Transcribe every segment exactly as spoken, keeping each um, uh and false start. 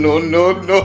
no, no, no.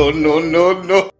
No, no, no, no.